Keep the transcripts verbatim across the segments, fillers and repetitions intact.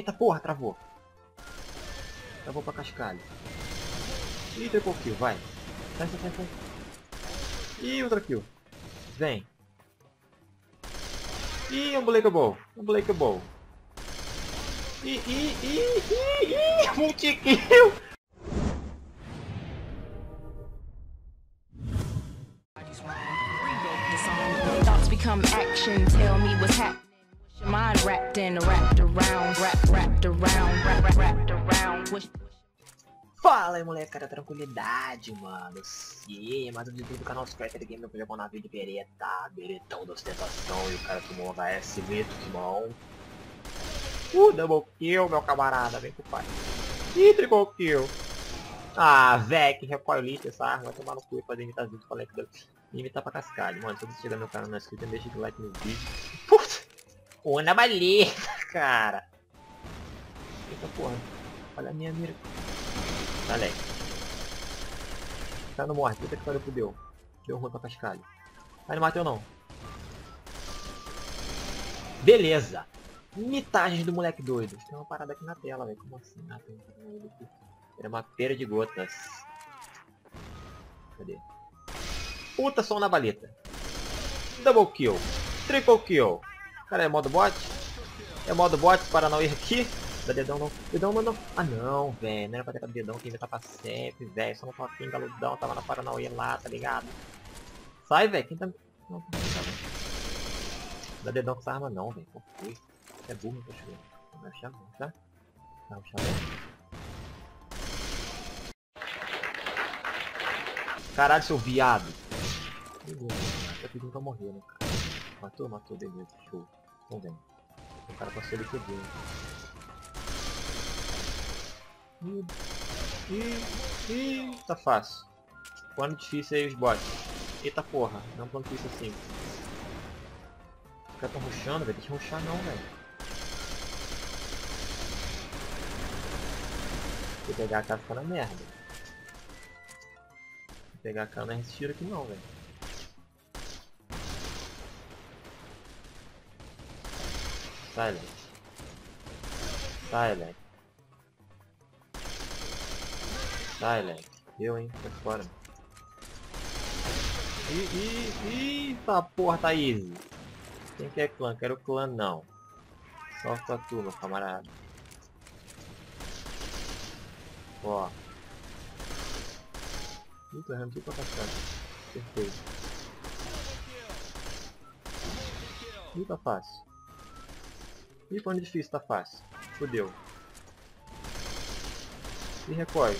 Eita porra, travou. Travou pra cascalho. E triple kill, vai. Sai, sai, sai, sai. E outra kill. Vem. E unbreakable. Unbreakable. E, e, e, e, e, multi-kill. Come action, tell me what's happening. Wish your mind wrapped in, wrapped around, wrapped, wrapped around, wrapped, wrapped around. Wish... Fala aí, molecada, tranquilidade, mano. Sim, mais um vídeo do canal Scraper Game, meu primeiro navio de Bereta, Beretão da ostentação. E o cara tomou um H S Vito, irmão. Uh, double kill, meu camarada, vem pro pai. Ih, triple kill. Ah, véi, que recoil lixo essa arma, vai tomar no cu e fazer imitar vídeo com a Lector. Imitar pra cascalho. Mano, se você chegar no meu canal não é inscrito, deixa o like no vídeo. Putz! Ô, na maleta, cara! Eita porra! Olha a minha mira. Tá leque. Tá no morte, eita que pariu, fudeu. Deu ruim pra cascalho. Aí não mateu não. Beleza! Mitagens do moleque doido. Tem uma parada aqui na tela, velho. Como assim? Ah, tem uma parada aqui. Era uma pera de gotas. Cadê? Puta, som na baleta. Double kill. Triple kill. Cara, é modo bot? É modo bot para não ir aqui. Dá dedão não. Dedão, mano. Ah não, velho. Não era pra ter dado dedão, quem vai tava sempre, velho. Só não tava aqui em galudão. Tava na Paranauê lá, tá ligado? Sai, velho. Quem tá... Não, dá dedão com essa arma não, velho. Por quê? É burro, meu cachorro. Não é chave, tá? Não é chave. Caralho, seu viado. Pegou, tá pedindo pra morrer, né, cara? Matou, matou, beleza, show. Então vem. O cara passou ele pegando. Ih, ih, ih, tá fácil. Plano difícil aí os bots. Eita porra, não é um plano difícil assim. Os caras tão rushando, velho. Deixa rushar não, velho. Se pegar a cara fica na merda. Pegar a cara não é esse tiro aqui não, velho. Silent. Silent. Silent. Eu, hein? Tá fora. Ih, ih, ih. Tá porra, tá easy. Quem quer clã? Quero clã não. Solta tu, meu camarada. Ó. Ih, tô errando tudo pra cascalho. Perfeito. Ih, tá fácil. Ih, plano difícil, tá fácil. Fudeu. Ih, recorre.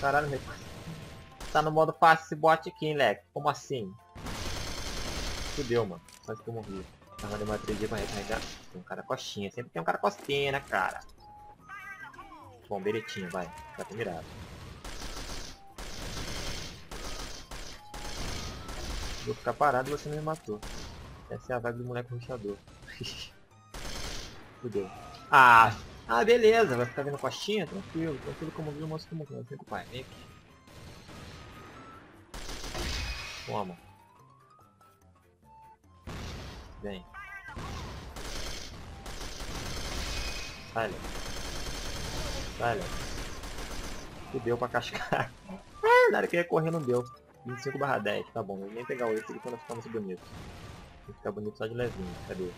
Caralho, recorre. Tá no modo fácil esse bot aqui, hein, leque. Como assim? Fudeu, mano. Quase que eu morri. Tava demorando três dias pra recarregar. Tem um cara coxinha. Sempre tem um cara costinha, né, cara? Bom, Beretinho, vai. Tá mirado. Vou ficar parado e você não me matou. Essa é a vaga do moleque ruxador. Fudeu. Ah, ah, beleza. Vai ficar vendo costinha? Tranquilo. Tranquilo como viu o moço como viu. Vem com o pai. Vem aqui. Toma. Vem. Olha. Olha. Fudeu pra cascar. Na hora que eu ia correr não deu. vinte e cinco barra dez, tá bom, eu vou nem pegar o oito quando ficar muito bonito. Tem que ficar bonito só de levinho, cadê?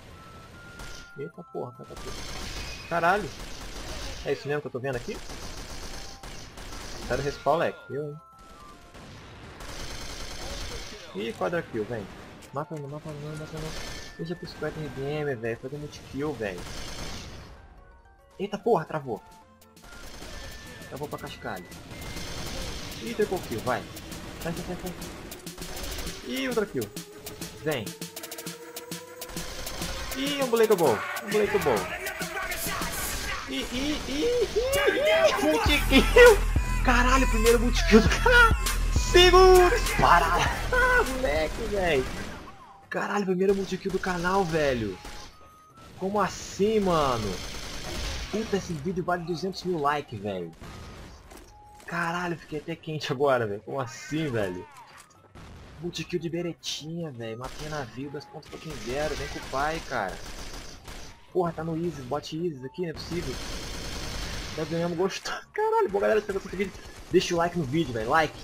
Eita porra, cara, tá tudo. Caralho! É isso mesmo que eu tô vendo aqui? Sai do respawn, leque, eu, hein? Ih, quadra kill, vem. Mata não, mata não, mata não. Deixa pro cinquenta R B M, velho, fazer multi-kill, velho. Eita porra, travou. Travou pra cascalho. Ih, triple kill, vai. Sai, sai, sai. Ih, outra kill. Vem. Ih, unbreakable. Unbreakable. Ih, ih, ih, ih, multi-kill. Caralho, primeiro multi-kill do cara. Segundo. Parada. Ah, moleque, velho. Caralho, primeiro multi-kill do canal, velho. Como assim, mano? Puta, esse vídeo vale duzentos mil likes, velho. Caralho, fiquei até quente agora, velho. Como assim, velho? Multikill de Beretinha, velho. Matei navio, das pontas pra quem zero. Vem com o pai, cara. Porra, tá no Isis, bote Isis aqui, não é possível. Nós ganhamos, gostou. Caralho, boa galera, se você gostou desse vídeo, deixa o like no vídeo, velho, like.